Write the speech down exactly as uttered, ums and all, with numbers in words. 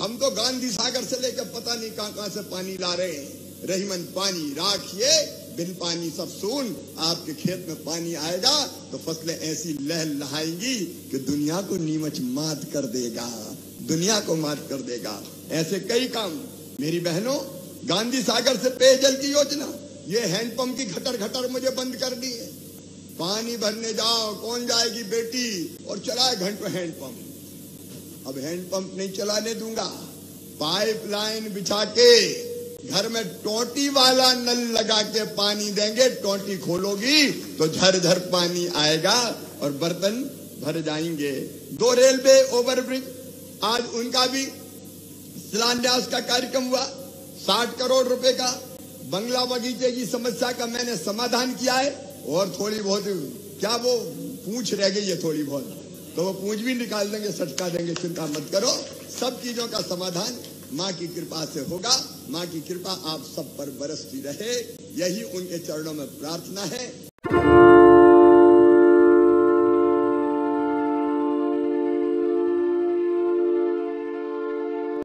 हम तो गांधी सागर से लेकर पता नहीं कहां कहां से पानी ला रहे हैं। रहीमन पानी राखिए, बिन पानी सब सून। आपके खेत में पानी आएगा तो फसलें ऐसी लहलहाएंगी कि दुनिया को नीमच मात कर देगा, दुनिया को मात कर देगा। ऐसे कई काम मेरी बहनों, गांधी सागर से पेयजल की योजना, ये हैंडपंप की घटर घटर मुझे बंद कर दी है। पानी भरने जाओ, कौन जाएगी बेटी, और चलाए घंटों हैंडपंप। अब हैंडपंप नहीं चलाने दूंगा, पाइपलाइन बिछा के घर में टोटी वाला नल लगा के पानी देंगे। टोटी खोलोगी तो झरझर पानी आएगा और बर्तन भर जाएंगे। दो रेलवे ओवरब्रिज, आज उनका भी शिलान्यास का कार्यक्रम हुआ, साठ करोड़ रुपए का। बंगला बगीचे की समस्या का मैंने समाधान किया है, और थोड़ी बहुत क्या वो पूंछ रह गई है, थोड़ी बहुत तो वो पूंछ भी निकाल देंगे, सटका देंगे। चिंता मत करो, सब चीजों का समाधान माँ की कृपा से होगा। माँ की कृपा आप सब पर बरसती रहे, यही उनके चरणों में प्रार्थना है।